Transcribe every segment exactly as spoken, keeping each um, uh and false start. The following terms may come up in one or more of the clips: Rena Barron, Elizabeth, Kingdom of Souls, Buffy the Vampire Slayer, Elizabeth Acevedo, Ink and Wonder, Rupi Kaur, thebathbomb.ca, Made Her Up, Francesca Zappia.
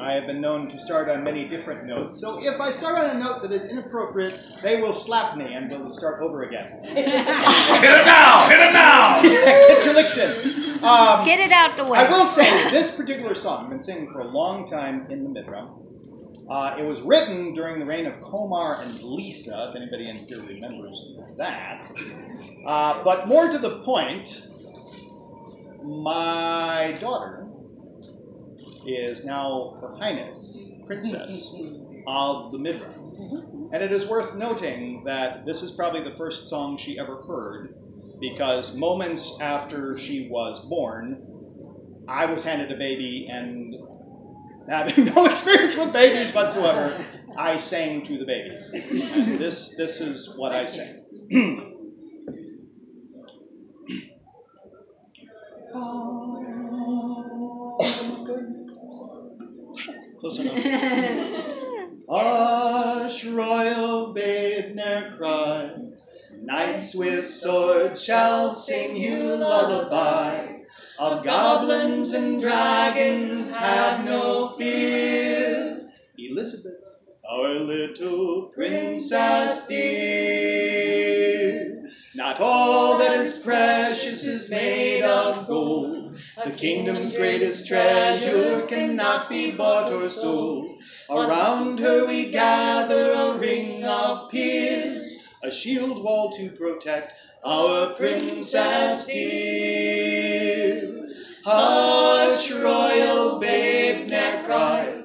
I have been known to start on many different notes, so if I start on a note that is inappropriate, they will slap me and we'll start over again. Hit it now! Hit it now! Get your liction! Um, Get it out the way. I will say, this particular song, I've been singing for a long time in the Midrash. Uh, it was written during the reign of Komar and Lisa, if anybody in here remembers that. Uh, but more to the point, my daughter is now Her Highness, Princess of the Midrash. And it is worth noting that this is probably the first song she ever heard, because moments after she was born, I was handed a baby, and having no experience with babies whatsoever, I sang to the baby. And this, this is what I sang. Close enough. Hush, royal babe, ne'er cry. Knights with swords shall sing you lullaby. Of goblins and dragons have no fear. Elizabeth, our little princess dear. Not all that is precious is made of gold. The kingdom's greatest treasures cannot be bought or sold. Around her we gather a ring of peers, a shield wall to protect our princess dear. Hush, royal babe, ne'er cry.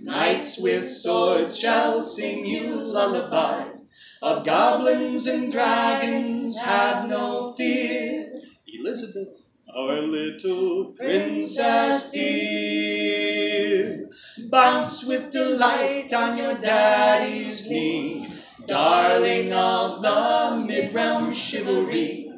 Knights with swords shall sing you lullaby. Of goblins and dragons have no fear. Elizabeth, our little princess dear. Bounce with delight on your daddy's knee. Darling of the mid-realm chivalry,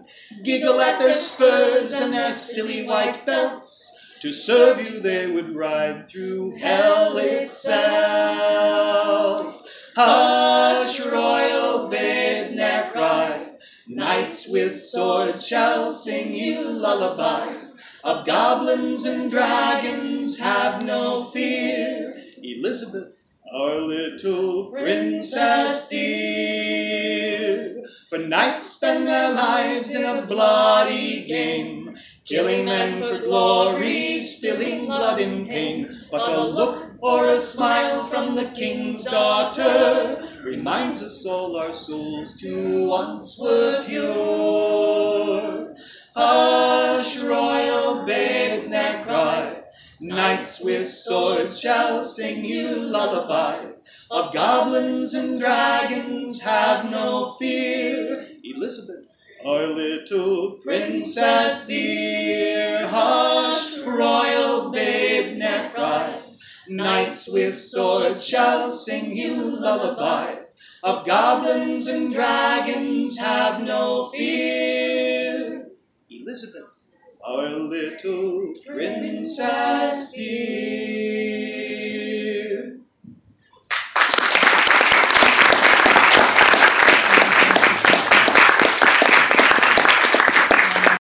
giggle at their spurs and their silly white belts. To serve you they would ride through hell itself. Hush, royal babe, ne'er cry. Knights with swords shall sing you lullaby. Of goblins and dragons have no fear. Elizabeth, our little princess dear. For knights spend their lives in a bloody game, killing men for glory, spilling blood in pain. But a look or a smile from the king's daughter reminds us all our souls too once were pure. Hush, royal babe, ne'er cry. Knights with swords shall sing you lullaby. Of goblins and dragons have no fear. Elizabeth, our little princess dear. Hush, royal babe, ne'er cry. Knights with swords shall sing you lullaby. Of goblins and dragons have no fear. Elizabeth, our little princess dear.